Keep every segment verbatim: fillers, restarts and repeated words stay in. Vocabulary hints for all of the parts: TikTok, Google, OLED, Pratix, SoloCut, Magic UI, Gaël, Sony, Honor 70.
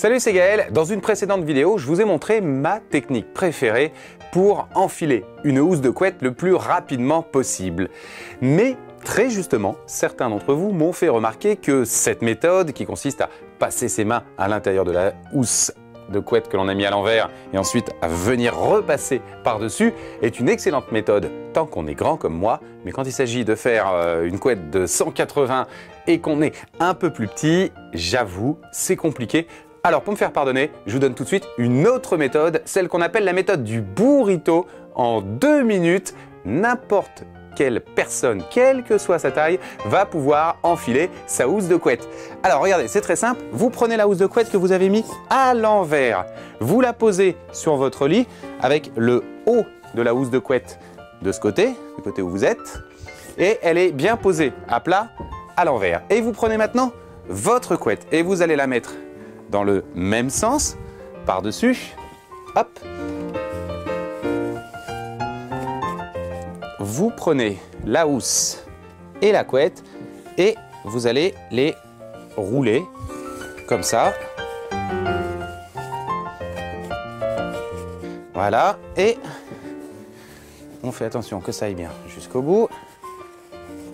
Salut, c'est Gaël. Dans une précédente vidéo, je vous ai montré ma technique préférée pour enfiler une housse de couette le plus rapidement possible. Mais très justement, certains d'entre vous m'ont fait remarquer que cette méthode, qui consiste à passer ses mains à l'intérieur de la housse de couette que l'on a mis à l'envers et ensuite à venir repasser par-dessus, est une excellente méthode tant qu'on est grand comme moi, mais quand il s'agit de faire euh, une couette de cent quatre-vingts et qu'on est un peu plus petit, j'avoue, c'est compliqué. Alors pour me faire pardonner, je vous donne tout de suite une autre méthode, celle qu'on appelle la méthode du burrito en deux minutes. N'importe quelle personne, quelle que soit sa taille, va pouvoir enfiler sa housse de couette. Alors regardez, c'est très simple, vous prenez la housse de couette que vous avez mise à l'envers, vous la posez sur votre lit avec le haut de la housse de couette de ce côté, du côté où vous êtes, et elle est bien posée à plat à l'envers. Et vous prenez maintenant votre couette et vous allez la mettre dans le même sens, par-dessus, hop. Vous prenez la housse et la couette et vous allez les rouler comme ça. Voilà, et on fait attention que ça aille bien jusqu'au bout.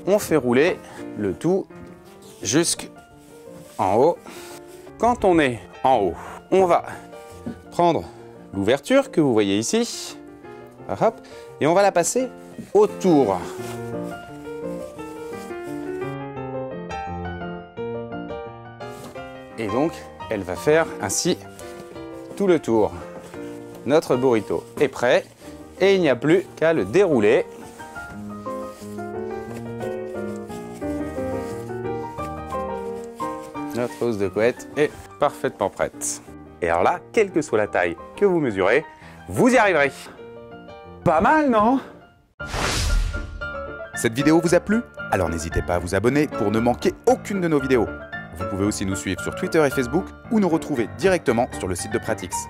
On fait rouler le tout jusqu'en haut. Quand on est en haut, on va prendre l'ouverture que vous voyez ici, hop, et on va la passer autour. Et donc, elle va faire ainsi tout le tour. Notre burrito est prêt et il n'y a plus qu'à le dérouler. Notre housse de couette est parfaitement prête. Et alors là, quelle que soit la taille que vous mesurez, vous y arriverez. Pas mal, non? Cette vidéo vous a plu? Alors n'hésitez pas à vous abonner pour ne manquer aucune de nos vidéos. Vous pouvez aussi nous suivre sur Twitter et Facebook ou nous retrouver directement sur le site de Pratix.